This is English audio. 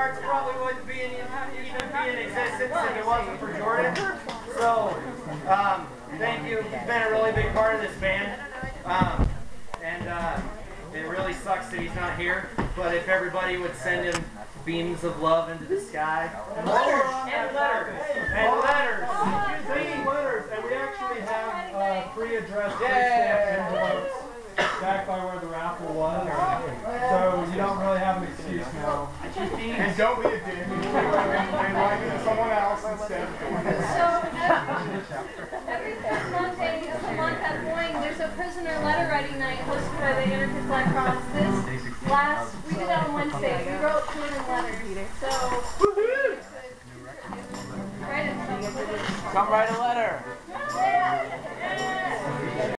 march probably wouldn't be in existence if it wasn't for Jordan. So, thank you. He's been a really big part of this, man. It really sucks that he's not here. But if everybody would send him beams of love into the sky. And letters. And letters. And letters. And letters. And we actually have pre-addressed pre-stamped envelopes back by where the raffle was. So you don't really have an excuse now. And don't be a dick. And like someone else instead. So every third Monday of the month at Boeing, there's a prisoner letter writing night hosted by the Anarchist Black Cross. We did that on Wednesday. We wrote 200 letters. So, write it. Come write a letter.